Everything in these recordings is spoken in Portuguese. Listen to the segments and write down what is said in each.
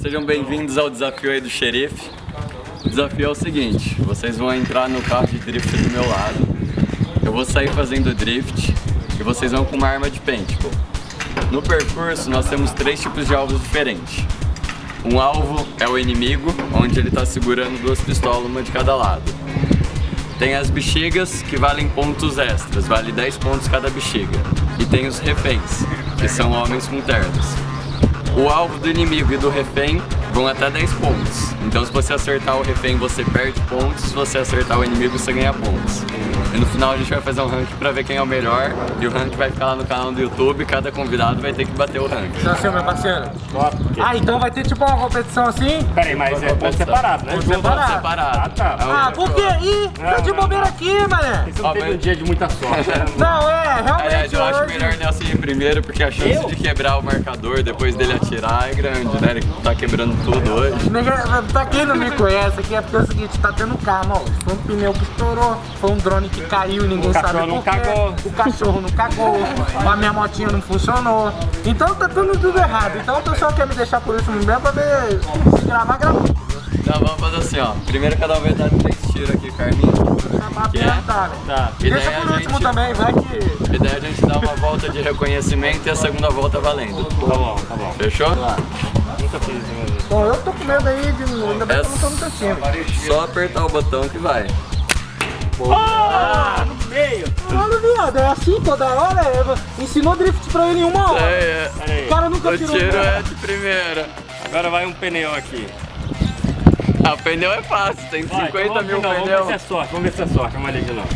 Sejam bem-vindos ao desafio aí do xerife. O desafio é o seguinte, vocês vão entrar no carro de drift do meu lado, eu vou sair fazendo drift e vocês vão com uma arma de paintball. No percurso nós temos três tipos de alvos diferentes. Um alvo é o inimigo, onde ele está segurando duas pistolas, uma de cada lado. Tem as bexigas, que valem pontos extras, vale 10 pontos cada bexiga. E tem os reféns, que são homens com ternos. O alvo do inimigo e do refém vão até 10 pontos. Então se você acertar o refém você perde pontos, se você acertar o inimigo você ganha pontos. E no final a gente vai fazer um ranking pra ver quem é o melhor. E o ranking vai ficar lá no canal do YouTube, cada convidado vai ter que bater o ranking. Você achou, meu parceiro? Ah, então vai ter tipo uma competição assim? Peraí, mas é ponto separado, né? Ponto separado. Ah, tá. Ah, por quê? Ih, tá de bobeira aqui, mané. Isso não teve um dia de muita sorte. Não, é, realmente. Aliás, eu acho melhor o Nelsinho ir primeiro, porque a chance de quebrar o marcador depois dele atirar é grande, né? Ele tá quebrando tudo hoje. Pra quem não me conhece aqui, é porque é o seguinte, tá tendo um carro, ó. Foi um pneu que estourou, foi um drone que caiu e ninguém sabe por quê. O cachorro não cagou, a minha motinha não funcionou. Então tá tudo errado. Então o pessoal quer me deixar por isso mesmo pra ver se gravar. Tá, vamos fazer assim, ó. Primeiro cada um vai dar 3 tiros aqui, Carminho. Tá. Deixa por último também, vai que... E daí a gente dá uma volta de reconhecimento e a segunda volta valendo. Tá bom. Fechou? Tá. Nunca fiz, né? Bom, eu tô com medo aí de... Ainda bem que eu não tô no teu time. Só apertar o botão que vai. Ah, no meio! Olha, viado, é assim toda hora. Ensinou drift pra ele em uma hora. É. O cara nunca tirou. O tiro é de primeira. Agora vai um pneu aqui. Ah, o pneu é fácil, tem 50 mil pneus. Vamos ver se é sorte, vamos ali de novo.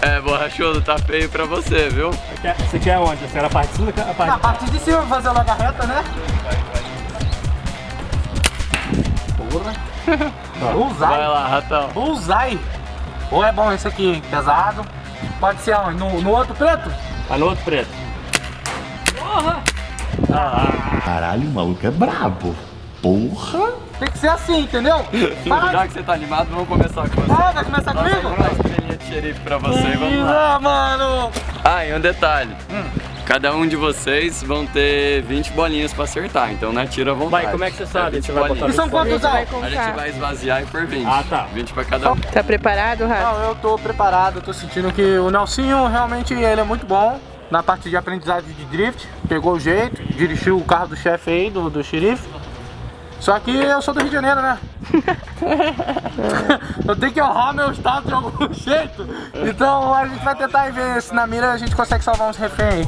É, borrachudo, tá feio pra você, viu? Você quer onde? Você quer a parte de cima? A parte de cima, fazer logo a reta, né? Bullseye. Vai lá, ratão. Bullseye. Ou é bom esse aqui, pesado. Pode ser onde? No outro preto? Vai no outro preto. Porra! Caralho, o maluco é brabo. Porra! Tem que ser assim, entendeu? Já que você tá animado, vamos começar com você. Ah, vai começar comigo? Vamos dar uma estrelinha de xerife pra você e vamos lá. Mano. Ah, e um detalhe. Cada de vocês vão ter 20 bolinhas pra acertar, então não atira à vontade. Vai, como é que você sabe? A gente vai botar. E são quantos aí? A gente vai esvaziar e por 20. Ah, tá. 20 pra cada um. Tá preparado, Rato? Não, eu tô preparado. Eu tô sentindo que o Nelsinho realmente ele é muito bom na parte de aprendizagem de drift. Pegou o jeito, dirigiu o carro do chefe aí, do xerife. Só que eu sou do Rio de Janeiro, né? Eu tenho que honrar meu estado de algum jeito. Então a gente vai tentar ver se na mira a gente consegue salvar uns reféns.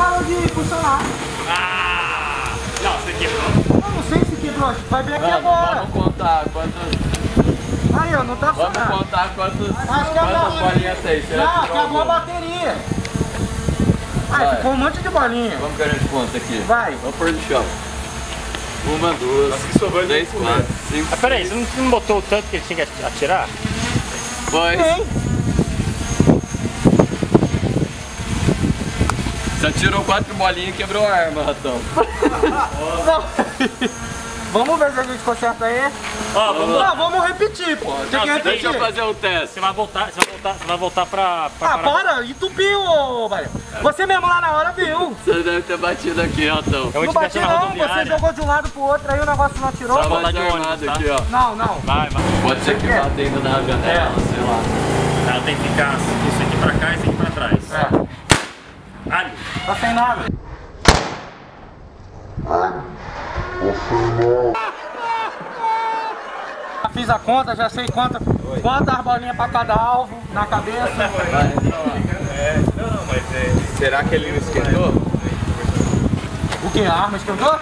parou de funcionar. Ah! Não, você quebrou. Eu não sei se quebrou, vai ver aqui agora. Vamos contar quantos... Aí, ó, não tá funcionando. Vamos contar quantas bolinhas tem. Não, acabou a bateria. Ah, ficou um monte de bolinha. Vamos ganhar de conta aqui. Vai. Vamos pôr no chão. 1, 2, 3, 4, 5. Ah, peraí, você não botou o tanto que ele tinha que atirar? Foi. Você atirou 4 bolinhas e quebrou a arma, ratão. Vamos ver se a gente conserta aí. Ó, vamos repetir, pô. Não, que repetir. Deixa eu fazer um teste. Você vai voltar pra... para! Entupiu, ô Barion. Você mesmo lá na hora viu. Você deve ter batido aqui, ratão. Não bati não, você jogou de um lado pro outro, aí o negócio não atirou. Tá armado aqui, ó. Não, não. Vai. Pode ser que bata ainda na janela, sei lá. Ela tem que ficar isso aqui pra cá e isso aqui pra trás. É. Ali. Tá sem nada. Fiz a conta, já sei quantas bolinhas pra cada alvo na cabeça. Não, mas é. Será que ele não esquentou? O que? A arma esquentou?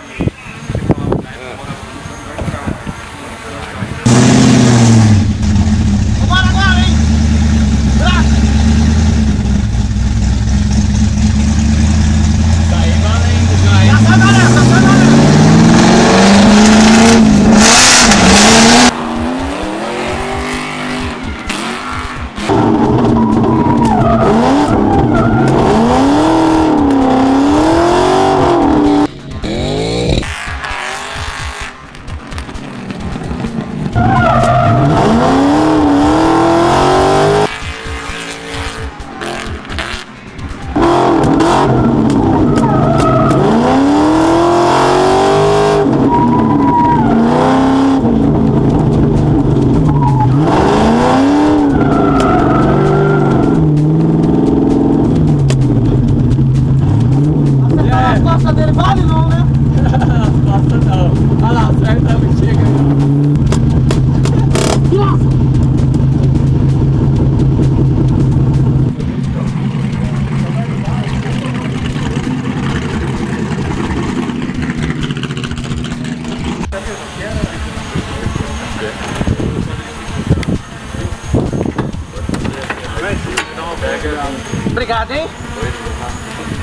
Obrigado, hein?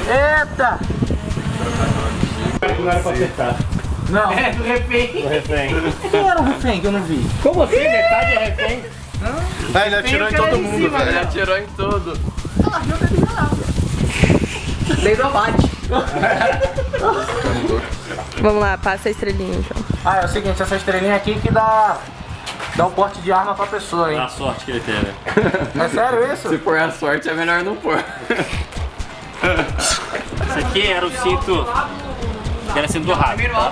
Eita! Não era pra acertar. Não. É do refém. O refém. Quem era o refém que eu não vi? Como assim? Metade é refém? Não. Ele atirou em todo mundo, velho. Ele atirou em todo. Ah, não tem nada. Dei do abate. Vamos lá, passa a estrelinha então. Ah, é o seguinte, essa estrelinha aqui que dá um porte de arma pra pessoa, hein? Dá a sorte que ele tem, né? É sério isso? Se for a sorte, é melhor não pôr. Isso aqui era o cinto... Era cinto do rato. Tá?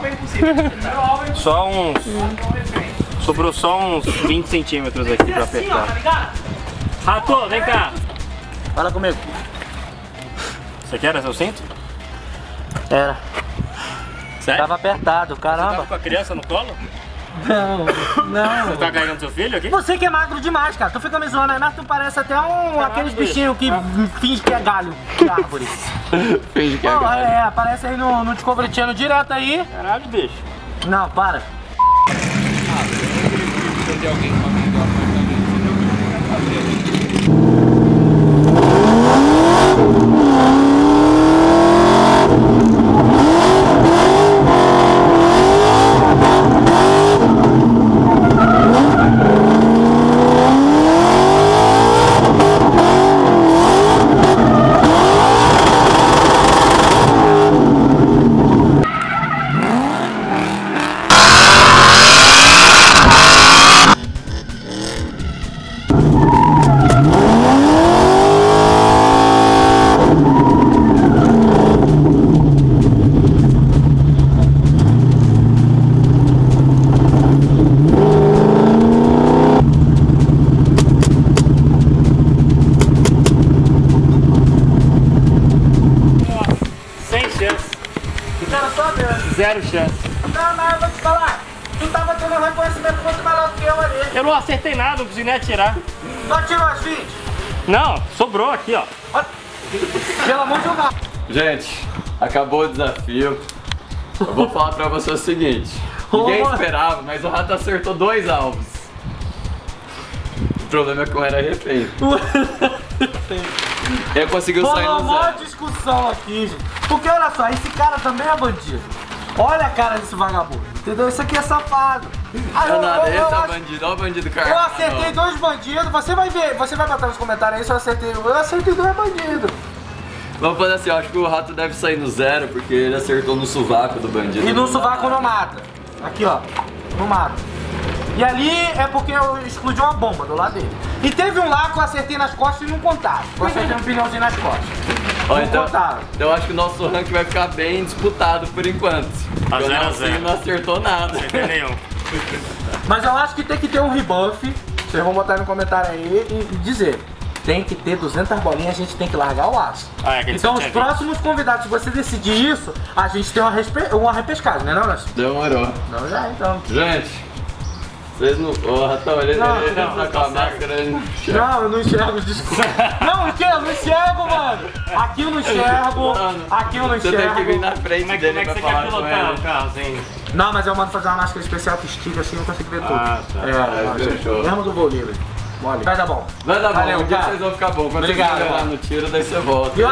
Só uns... Sobrou só uns 20 centímetros aqui pra apertar. Rato, vem cá! Fala comigo. Isso aqui era seu cinto? Era. Sério? Tava apertado, caramba. Você tava com a criança no colo? Não. Você tá carregando seu filho aqui? Você que é magro demais, cara. Tu fica me zoando aí, mas tu parece até aqueles bichinhos que finge que é galho de árvore. Finge que é galho. É, aparece aí no Discovery Channel direto aí. Caralho, bicho. Não, para. Zero chance. Não, mas eu vou te falar. Tu tava tendo um reconhecimento muito melhor do que eu ali. Eu não acertei nada, não consegui nem atirar. Só tirou as 20? Não, sobrou aqui, ó. Pelo amor de Deus. Gente, acabou o desafio. Eu vou falar pra vocês o seguinte. Ninguém esperava, mas o Rato acertou 2 alvos. O problema é que eu era refém. Eu consegui sair no zero. Uma discussão aqui, gente. Porque olha só, esse cara também é bandido. Olha a cara desse vagabundo, entendeu? Isso aqui é safado. Ah, eu bandido, olha o bandido, cara. Eu acertei 2 bandidos, você vai ver, você vai botar nos comentários aí se eu acertei. Eu acertei 2 bandidos. Vamos fazer assim, eu acho que o Rato deve sair no zero, porque ele acertou no sovaco do bandido. E no sovaco não mata. Aqui, ó, não mata. E ali é porque eu explodi uma bomba do lado dele. E teve um lá que eu acertei nas costas e não contava. Eu acertei um pilhãozinho nas costas. Ó, então eu acho que o nosso ranking vai ficar bem disputado por enquanto. A o Nelsinho não acertou nada. Não nenhum. Mas eu acho que tem que ter um rebuff. Vocês vão botar aí no comentário aí e dizer. Tem que ter 200 bolinhas, a gente tem que largar o aço. Ah, é, então os próximos convidados, se você decidir isso, a gente tem uma repescada, né não, Nelsinho? Demorou. Não, já então. Gente, vocês não... Ô, Ratão, ele tá com a máscara, ele não enxerga. Não, eu não enxergo, desculpa. Não, o quê? Eu não enxergo, mano. Aqui eu não enxergo, mano, aqui eu não enxergo. Você tem que vir na frente dele pra falar com ele. Carrozinho. Não, mas eu mando fazer uma máscara especial que estica assim, eu não consigo ver tudo. Ah, tá. É, mesmo do voo livre. Vai dar bom. Vai dar bom, um dia vocês vão ficar bom. Quando obrigado, você lá no tiro, daí você volta. E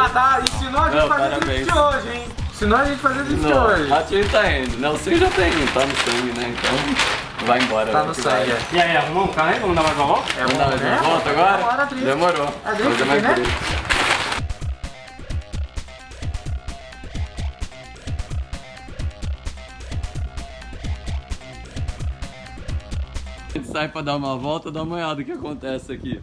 ensinou a gente fazer drift de hoje, hein? Ensinou a gente fazer drift de hoje. O Ratinho tá indo. Não, você já tá indo, tá no sangue, né? Então... Vai embora, tá no sangue. E aí, arrumou um carro? Vamos dar mais uma volta? Vamos dar mais uma volta agora? Demorou. É drift, né? A gente sai pra dar uma volta, dá uma olhada o que acontece aqui.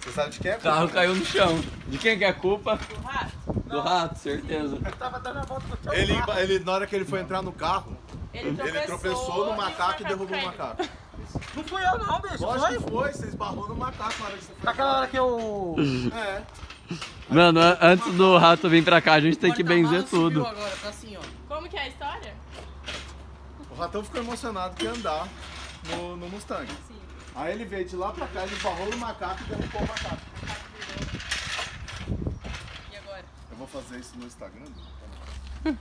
Você sabe de quem é a culpa? O carro caiu no chão. De quem que é a culpa? Do Rato. Do Rato, certeza. Eu tava dando a volta no chão. Ele, na hora que ele foi entrar no carro, ele tropeçou no macaco e derrubou o macaco. Não fui eu não, bicho. Lógico que foi, você esbarrou no macaco na hora que você foi. Naquela hora que eu... É. Mano, antes do Rato vir pra cá, a gente tem que benzer tudo. Agora, tá assim, ó. Como que é a história? O Ratão ficou emocionado que ia andar no Mustang. Sim. Aí ele veio de lá pra cá, ele esbarrou no macaco e derrubou o macaco. E agora? Eu vou fazer isso no Instagram? Não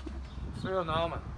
sou eu não, mano.